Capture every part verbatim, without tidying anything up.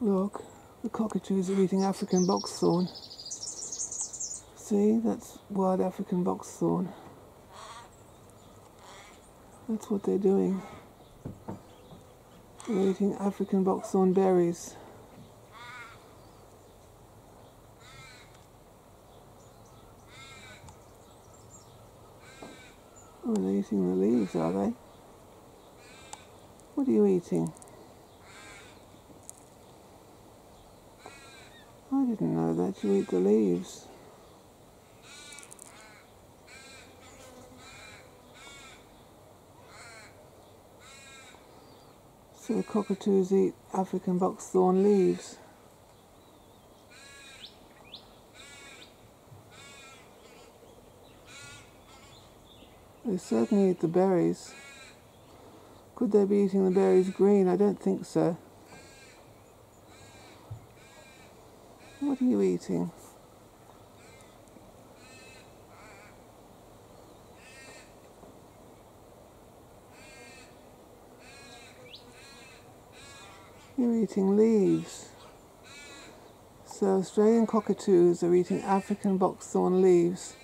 Look, the cockatoos are eating African boxthorn. See, that's wild African boxthorn. That's what they're doing. They're eating African boxthorn berries. Oh, they're eating the leaves, are they? What are you eating? I didn't know that. You eat the leaves. So the cockatoos eat African boxthorn leaves. They certainly eat the berries. Could they be eating the berries green? I don't think so. What are you eating? You're eating leaves. So Australian cockatoos are eating African boxthorn leaves.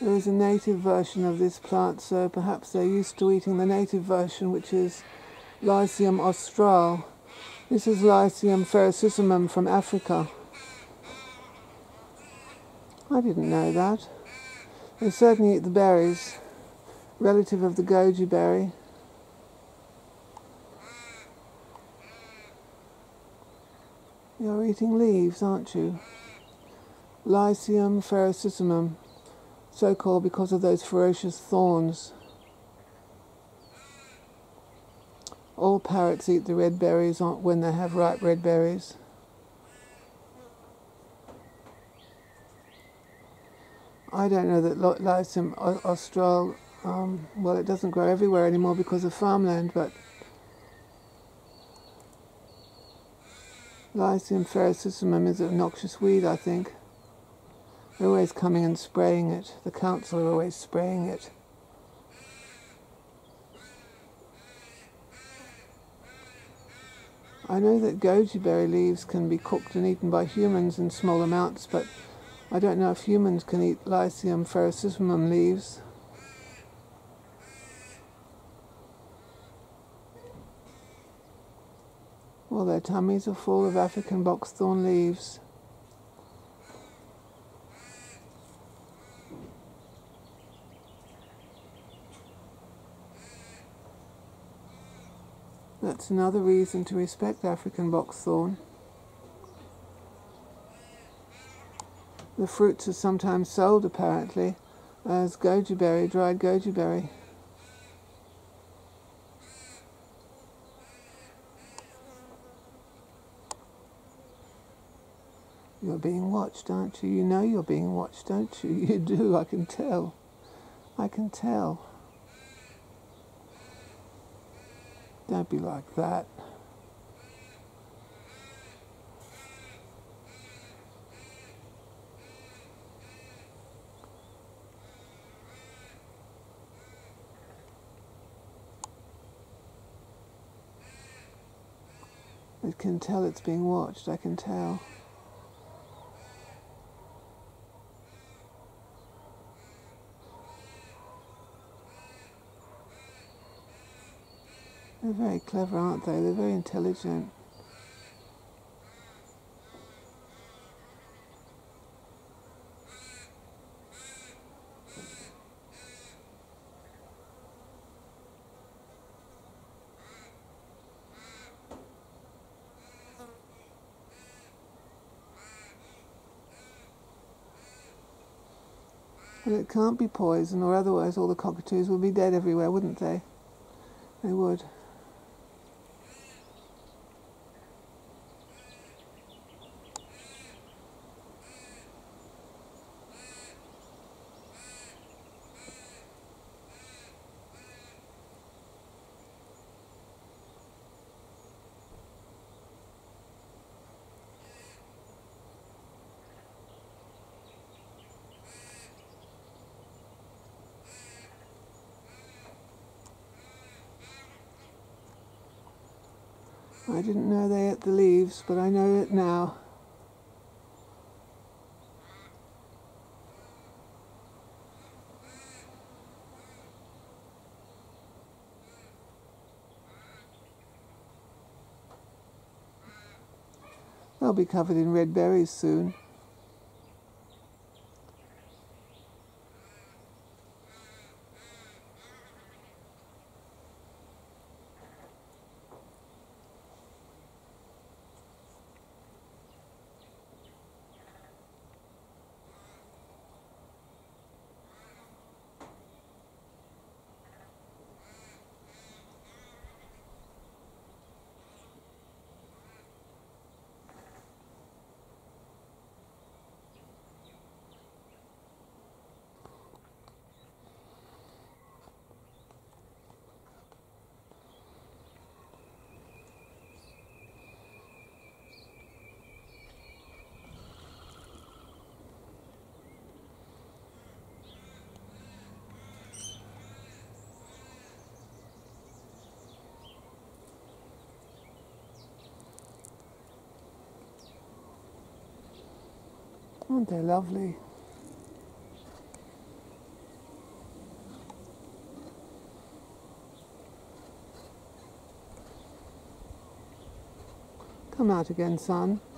There is a native version of this plant, so perhaps they're used to eating the native version, which is Lycium australe. This is Lycium ferocissimum from Africa. I didn't know that. They certainly eat the berries, relative of the goji berry. You're eating leaves, aren't you? Lycium ferocissimum, so called because of those ferocious thorns. All parrots eat the red berries when they have ripe red berries. I don't know that Lycium australe, um, well, it doesn't grow everywhere anymore because of farmland, but Lycium ferocissimum is a noxious weed, I think. They're always coming and spraying it. The council are always spraying it. I know that goji berry leaves can be cooked and eaten by humans in small amounts, but I don't know if humans can eat Lycium ferocissimum leaves. Well, their tummies are full of African boxthorn leaves. That's another reason to respect African boxthorn. The fruits are sometimes sold, apparently, as goji berry, dried goji berry. You're being watched, aren't you? You know you're being watched, don't you? You do, I can tell. I can tell. Don't be like that. I can tell it's being watched, I can tell. They're very clever, aren't they? They're very intelligent. But it can't be poison, or otherwise all the cockatoos would be dead everywhere, wouldn't they? They would. I didn't know they ate the leaves, but I know it now. They'll be covered in red berries soon. Aren't they lovely? Come out again, son.